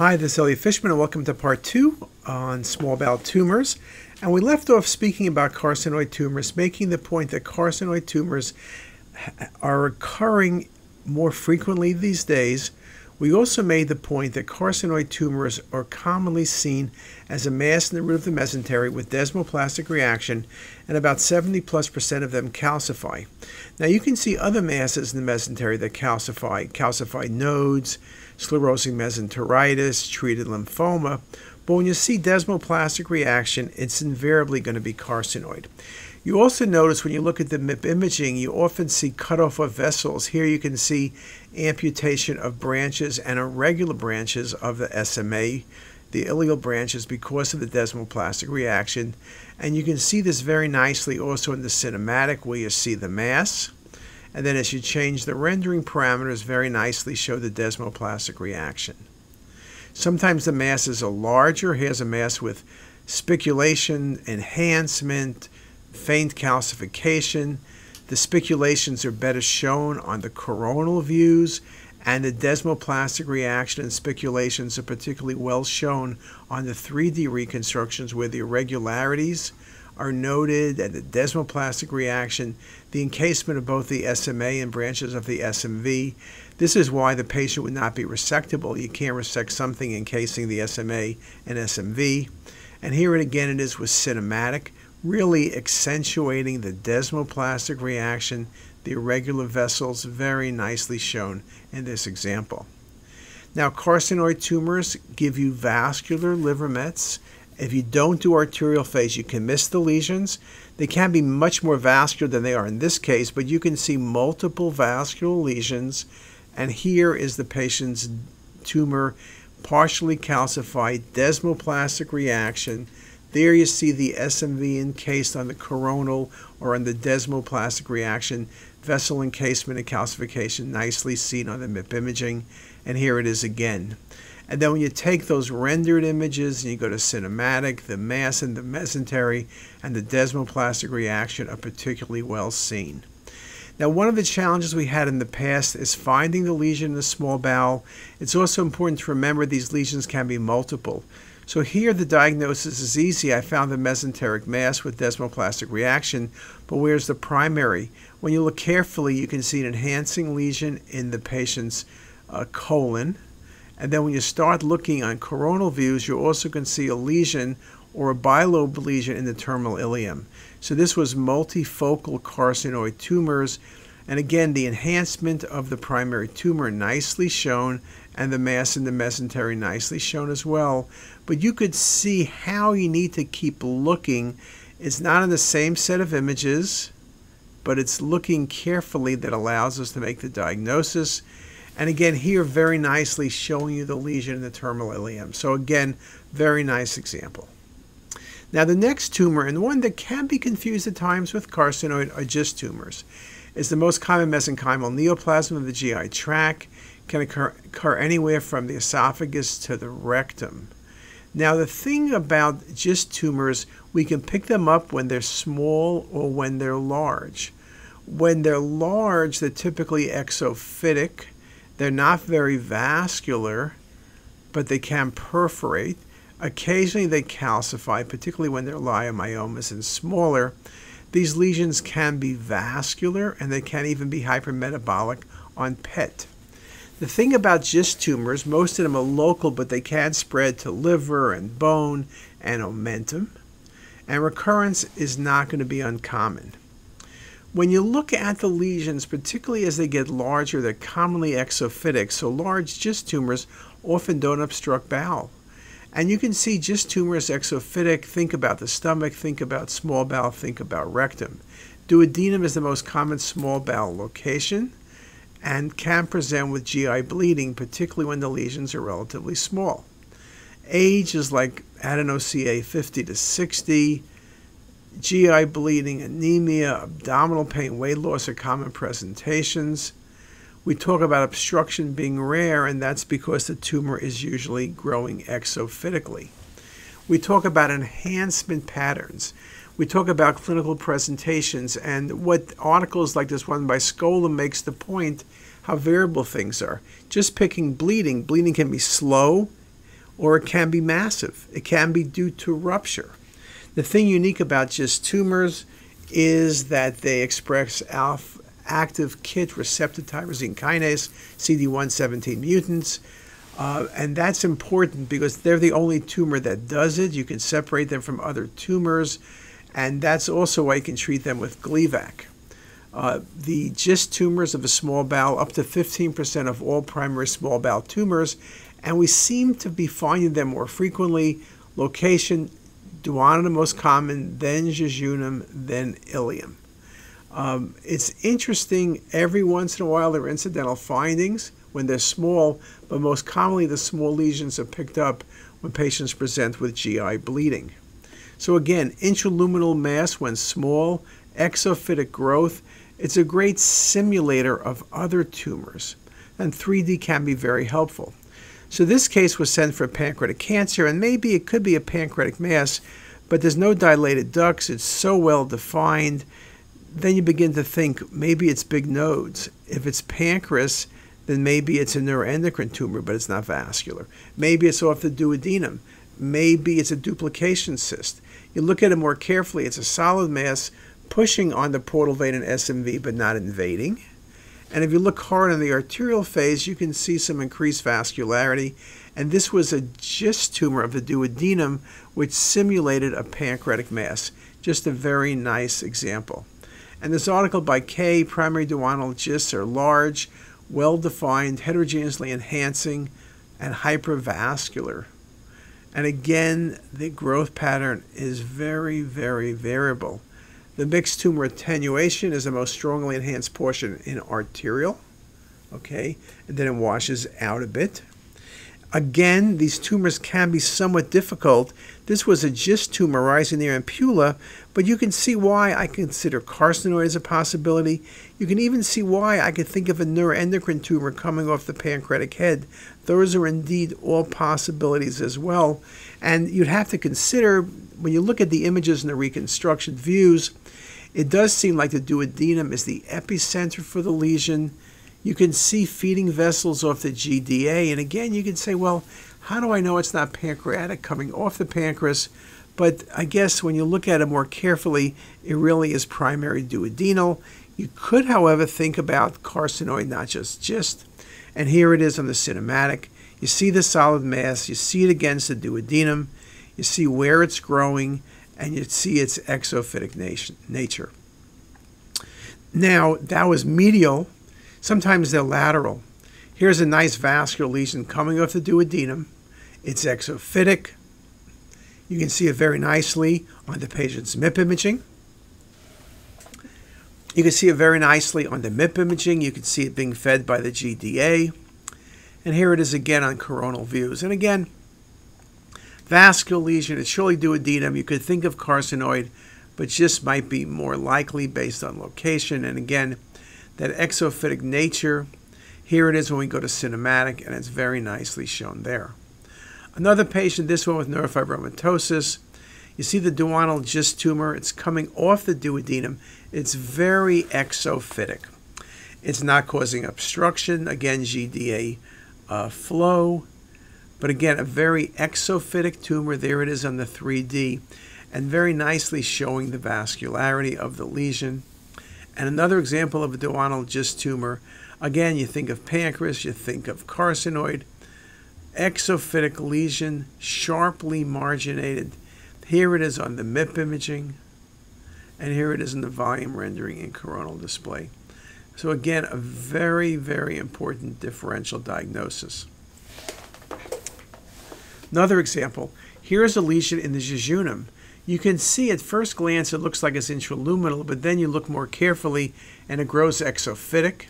Hi, this is Elliot Fishman, and welcome to part 2 on small bowel tumors. And we left off speaking about carcinoid tumors, making the point that carcinoid tumors are occurring more frequently these days. We also made the point that carcinoid tumors are commonly seen as a mass in the root of the mesentery with desmoplastic reaction, and about 70+% of them calcify. Now you can see other masses in the mesentery that calcify, calcified nodes, sclerosing mesenteritis, treated lymphoma, but when you see desmoplastic reaction, it's invariably going to be carcinoid. You also notice when you look at the MIP imaging, you often see cutoff of vessels. Here you can see amputation of branches and irregular branches of the SMA, the ileal branches, because of the desmoplastic reaction. And you can see this very nicely also in the cinematic where you see the mass. And then as you change the rendering parameters, very nicely show the desmoplastic reaction. Sometimes the masses are larger. Here's a mass with spiculation, enhancement, faint calcification. The spiculations are better shown on the coronal views, and the desmoplastic reaction and spiculations are particularly well shown on the 3D reconstructions where the irregularities are noted and the desmoplastic reaction, the encasement of both the SMA and branches of the SMV. This is why the patient would not be resectable. You can't resect something encasing the SMA and SMV. And here again it is with cinematic, really accentuating the desmoplastic reaction, the irregular vessels, very nicely shown in this example. Now, carcinoid tumors give you vascular liver mets. If you don't do arterial phase, you can miss the lesions. They can be much more vascular than they are in this case, but you can see multiple vascular lesions. And here is the patient's tumor, partially calcified, desmoplastic reaction. There you see the SMV encased on the coronal or on the desmoplastic reaction, vessel encasement and calcification nicely seen on the MIP imaging. And here it is again. And then when you take those rendered images and you go to cinematic, the mass in the mesentery and the desmoplastic reaction are particularly well seen. Now, one of the challenges we had in the past is finding the lesion in the small bowel. It's also important to remember these lesions can be multiple. So here the diagnosis is easy. I found the mesenteric mass with desmoplastic reaction, but where's the primary? When you look carefully, you can see an enhancing lesion in the patient's colon. And then when you start looking on coronal views, you also can see a lesion or a bilobe lesion in the terminal ileum. So this was multifocal carcinoid tumors. And again, the enhancement of the primary tumor nicely shown, and the mass in the mesentery nicely shown as well. But you could see how you need to keep looking. It's not in the same set of images, but it's looking carefully that allows us to make the diagnosis. And again, here very nicely showing you the lesion in the terminal ileum. So again, very nice example. Now the next tumor, and the one that can be confused at times with carcinoid, are GIST tumors. It's the most common mesenchymal neoplasm of the GI tract. Can occur anywhere from the esophagus to the rectum. Now, the thing about GIST tumors, we can pick them up when they're small or when they're large. When they're large, they're typically exophytic. They're not very vascular, but they can perforate. Occasionally, they calcify, particularly when they're leiomyomas and smaller. These lesions can be vascular, and they can even be hypermetabolic on PET. The thing about GIST tumors, most of them are local, but they can spread to liver and bone and omentum. And recurrence is not going to be uncommon. When you look at the lesions, particularly as they get larger, they're commonly exophytic. So large GIST tumors often don't obstruct bowel. And you can see GIST tumors exophytic. Think about the stomach, think about small bowel, think about rectum. Duodenum is the most common small bowel location, and can present with GI bleeding, particularly when the lesions are relatively small. Age is like, I don't know, CA 50 to 60. GI bleeding, anemia, abdominal pain, weight loss are common presentations. We talk about obstruction being rare, and that's because the tumor is usually growing exophytically. We talk about enhancement patterns. We talk about clinical presentations, and what articles like this one by Scola makes the point how variable things are. Just picking bleeding. Bleeding can be slow, or it can be massive. It can be due to rupture. The thing unique about GIST tumors is that they express alpha active KIT receptor tyrosine kinase, CD117 mutants, and that's important because they're the only tumor that does it. You can separate them from other tumors, and that's also why you can treat them with GLEVAC. The GIST tumors of the small bowel, up to 15% of all primary small bowel tumors, and we seem to be finding them more frequently. Location, duodenum the most common, then jejunum, then ileum. It's interesting, every once in a while there are incidental findings when they're small, but most commonly the small lesions are picked up when patients present with GI bleeding. So again, intraluminal mass when small, exophytic growth, it's a great simulator of other tumors, and 3D can be very helpful. So this case was sent for pancreatic cancer, and maybe it could be a pancreatic mass, but there's no dilated ducts, it's so well defined. Then you begin to think, maybe it's big nodes. If it's pancreas, then maybe it's a neuroendocrine tumor, but it's not vascular. Maybe it's off the duodenum. Maybe it's a duplication cyst. You look at it more carefully, it's a solid mass pushing on the portal vein and SMV, but not invading. And if you look hard on the arterial phase, you can see some increased vascularity. And this was a GIST tumor of the duodenum, which simulated a pancreatic mass. Just a very nice example. And this article by Kay, primary duodenal GISTs are large, well-defined, heterogeneously enhancing, and hypervascular. And again, the growth pattern is very, very variable. The mixed tumor attenuation is the most strongly enhanced portion in arterial, okay, and then it washes out a bit. Again, these tumors can be somewhat difficult. This was a GIST tumor rising near ampulla, but you can see why I consider carcinoid as a possibility. You can even see why I could think of a neuroendocrine tumor coming off the pancreatic head. Those are indeed all possibilities as well. And you'd have to consider, when you look at the images and the reconstruction views, it does seem like the duodenum is the epicenter for the lesion. You can see feeding vessels off the GDA, and again, you can say, well, how do I know it's not pancreatic coming off the pancreas? But I guess when you look at it more carefully, it really is primary duodenal. You could, however, think about carcinoid, not just GIST. And here it is on the cinematic. You see the solid mass, you see it against the duodenum, you see where it's growing, and you see its exophytic nature. Now, that was medial. Sometimes they're lateral. Here's a nice vascular lesion coming off the duodenum. It's exophytic. You can see it very nicely on the patient's MIP imaging. You can see it very nicely on the MIP imaging. You can see it being fed by the GDA. And here it is again on coronal views. And again, vascular lesion, it's surely duodenum. You could think of carcinoid, but just might be more likely based on location. And again, that exophytic nature, here it is when we go to cinematic, and it's very nicely shown there. Another patient, this one with neurofibromatosis, you see the duodenal GIST tumor, it's coming off the duodenum, it's very exophytic. It's not causing obstruction, again GDA flow, but again a very exophytic tumor, there it is on the 3D, and very nicely showing the vascularity of the lesion. And another example of a duodenal GIST tumor, again, you think of pancreas, you think of carcinoid, exophytic lesion, sharply marginated. Here it is on the MIP imaging, and here it is in the volume rendering and coronal display. So again, a very, very important differential diagnosis. Another example, here's a lesion in the jejunum. You can see at first glance it looks like it's intraluminal, but then you look more carefully and it grows exophytic.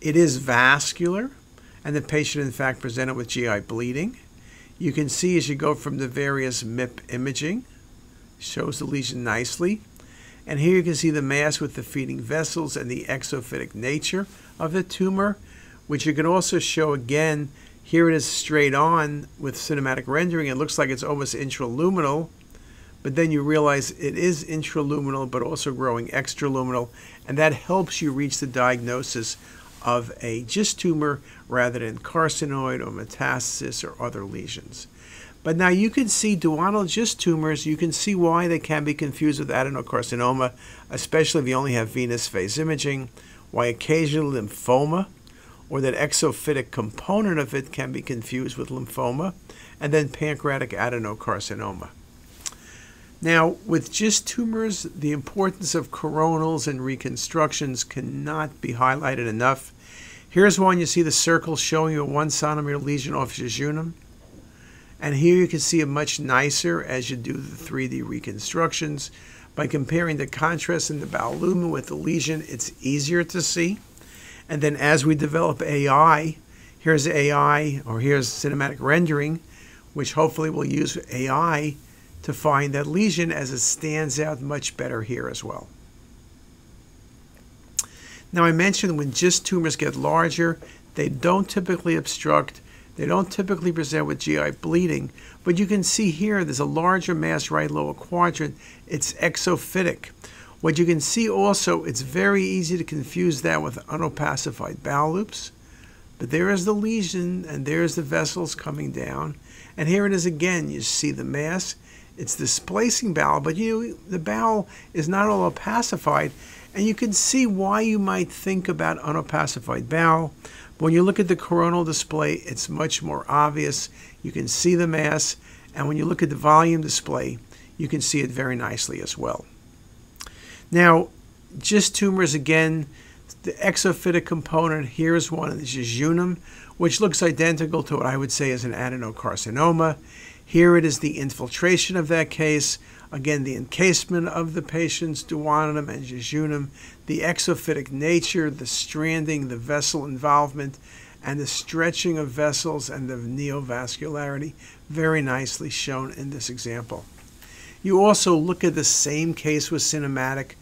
It is vascular, and the patient in fact presented with GI bleeding. You can see as you go from the various MIP imaging, shows the lesion nicely. And here you can see the mass with the feeding vessels and the exophytic nature of the tumor, which you can also show again. Here it is straight on with cinematic rendering. It looks like it's almost intraluminal. But then you realize it is intraluminal, but also growing extraluminal, and that helps you reach the diagnosis of a GIST tumor rather than carcinoid or metastasis or other lesions. But now you can see duodenal GIST tumors. You can see why they can be confused with adenocarcinoma, especially if you only have venous phase imaging, why occasional lymphoma or that exophytic component of it can be confused with lymphoma, and then pancreatic adenocarcinoma. Now, with GIST tumors, the importance of coronals and reconstructions cannot be highlighted enough. Here's one. You see the circle showing you a 1 centimeter lesion off jejunum. And here you can see it much nicer as you do the 3D reconstructions. By comparing the contrast in the bowel lumen with the lesion, it's easier to see. And then as we develop AI, here's AI, or here's cinematic rendering, which hopefully will use AI to find that lesion as it stands out much better here as well. Now I mentioned when GIST tumors get larger, they don't typically obstruct, they don't typically present with GI bleeding, but you can see here there's a larger mass right lower quadrant. It's exophytic. What you can see also, it's very easy to confuse that with unopacified bowel loops. But there is the lesion, and there's the vessels coming down. And here it is again. You see the mass. It's displacing bowel, but the bowel is not all opacified. And you can see why you might think about unopacified bowel. But when you look at the coronal display, it's much more obvious. You can see the mass. And when you look at the volume display, you can see it very nicely as well. Now, GIST tumors, again, the exophytic component, here is one of the jejunum, which looks identical to what I would say is an adenocarcinoma. Here it is the infiltration of that case, again, the encasement of the patient's duodenum and jejunum, the exophytic nature, the stranding, the vessel involvement, and the stretching of vessels and the neovascularity, very nicely shown in this example. You also look at the same case with cinematic.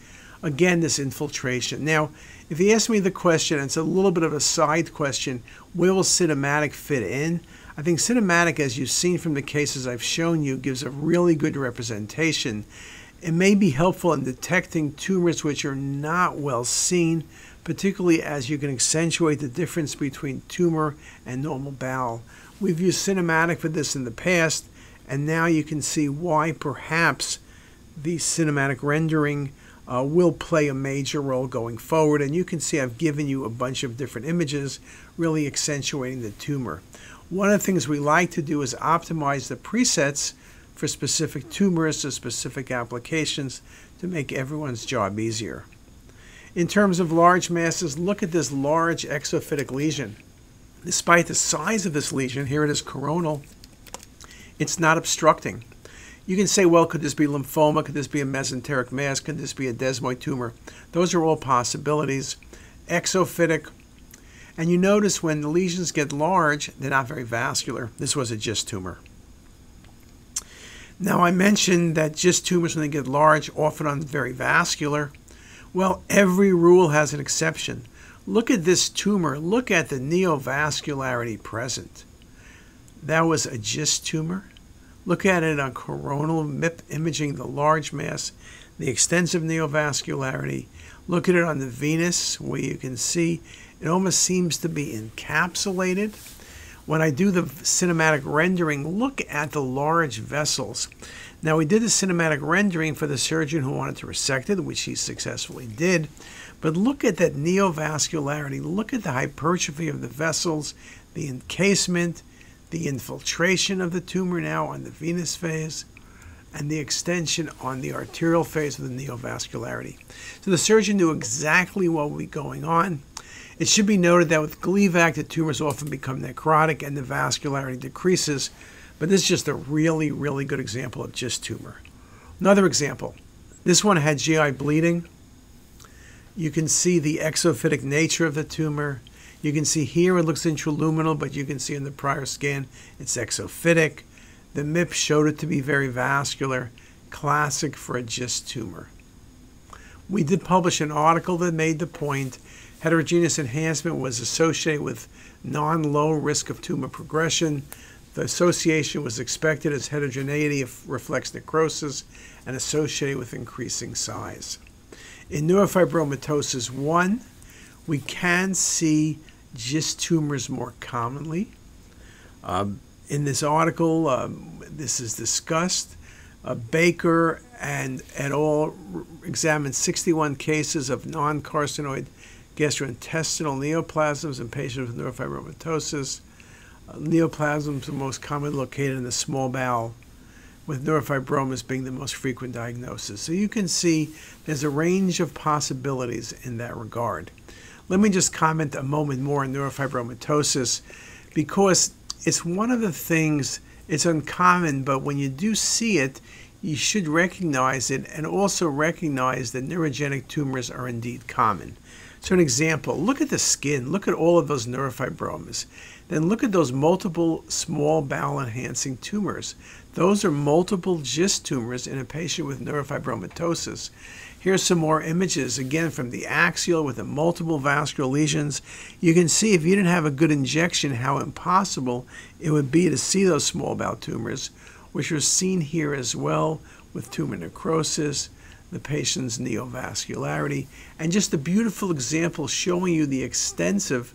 Again, this infiltration. Now, if you ask me the question, and it's a little bit of a side question, where will cinematic fit in? I think cinematic, as you've seen from the cases I've shown you, gives a really good representation. It may be helpful in detecting tumors which are not well seen, particularly as you can accentuate the difference between tumor and normal bowel. We've used cinematic for this in the past. And now you can see why perhaps the cinematic rendering will play a major role going forward. And you can see I've given you a bunch of different images really accentuating the tumor. One of the things we like to do is optimize the presets for specific tumors to specific applications to make everyone's job easier. In terms of large masses, look at this large exophytic lesion. Despite the size of this lesion, here it is coronal. It's not obstructing. You can say, well, could this be lymphoma? Could this be a mesenteric mass? Could this be a desmoid tumor? Those are all possibilities. Exophytic. And you notice when the lesions get large, they're not very vascular. This was a GIST tumor. Now, I mentioned that GIST tumors, when they get large, often aren't very vascular. Well, every rule has an exception. Look at this tumor. Look at the neovascularity present. That was a GIST tumor. Look at it on coronal MIP imaging, the large mass, the extensive neovascularity. Look at it on the venous, where you can see it almost seems to be encapsulated. When I do the cinematic rendering, look at the large vessels. Now, we did the cinematic rendering for the surgeon who wanted to resect it, which he successfully did. But look at that neovascularity. Look at the hypertrophy of the vessels, the encasement, the infiltration of the tumor now on the venous phase, and the extension on the arterial phase of the neovascularity. So the surgeon knew exactly what would be going on. It should be noted that with GLEVAC, the tumors often become necrotic and the vascularity decreases, but this is just a really, really good example of GIST tumor. Another example, this one had GI bleeding. You can see the exophytic nature of the tumor. You can see here it looks intraluminal, but you can see in the prior scan it's exophytic. The MIP showed it to be very vascular, classic for a GIST tumor. We did publish an article that made the point heterogeneous enhancement was associated with non-low risk of tumor progression. The association was expected as heterogeneity reflects necrosis and associated with increasing size. In neurofibromatosis 1, we can see GIST tumors more commonly. in this article, this is discussed. Baker and et al. Examined 61 cases of non-carcinoid gastrointestinal neoplasms in patients with neurofibromatosis. Neoplasms are most commonly located in the small bowel, with neurofibromas being the most frequent diagnosis. So you can see there's a range of possibilities in that regard. Let me just comment a moment more on neurofibromatosis, because it's one of the things, it's uncommon, but when you do see it, you should recognize it and also recognize that neurogenic tumors are indeed common. So an example, look at the skin, look at all of those neurofibromas. Then look at those multiple small bowel enhancing tumors. Those are multiple GIST tumors in a patient with neurofibromatosis. Here's some more images, again, from the axial with the multiple vascular lesions. You can see if you didn't have a good injection, how impossible it would be to see those small bowel tumors, which are seen here as well with tumor necrosis, the patient's neovascularity, and just a beautiful example showing you the extensive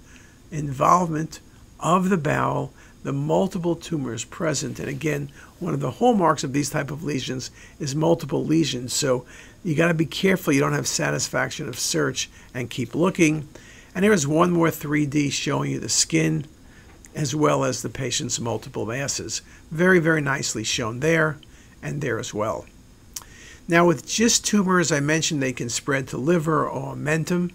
involvement of the bowel, the multiple tumors present. And again, one of the hallmarks of these type of lesions is multiple lesions. So you got to be careful you don't have satisfaction of search and keep looking. And here is one more 3D showing you the skin as well as the patient's multiple masses. Very, very nicely shown there and there as well. Now with GIST tumors, I mentioned they can spread to liver or omentum.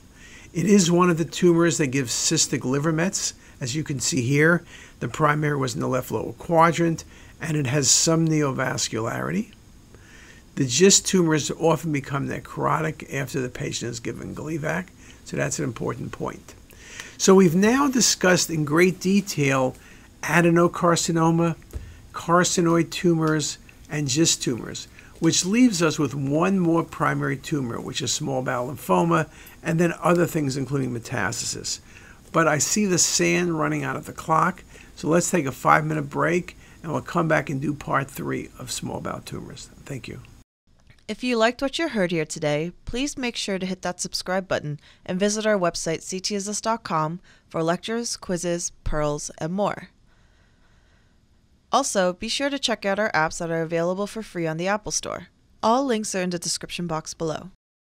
It is one of the tumors that gives cystic liver mets, as you can see here. The primary was in the left lower quadrant, and it has some neovascularity. The GIST tumors often become necrotic after the patient is given GLEVAC, so that's an important point. So we've now discussed in great detail adenocarcinoma, carcinoid tumors, and GIST tumors, which leaves us with one more primary tumor, which is small bowel lymphoma, and then other things, including metastasis. But I see the sand running out of the clock, so let's take a 5-minute break, and we'll come back and do part 3 of small bowel tumors. Thank you. If you liked what you heard here today, please make sure to hit that subscribe button and visit our website, CTisus.com, for lectures, quizzes, pearls, and more. Also, be sure to check out our apps that are available for free on the Apple Store. All links are in the description box below.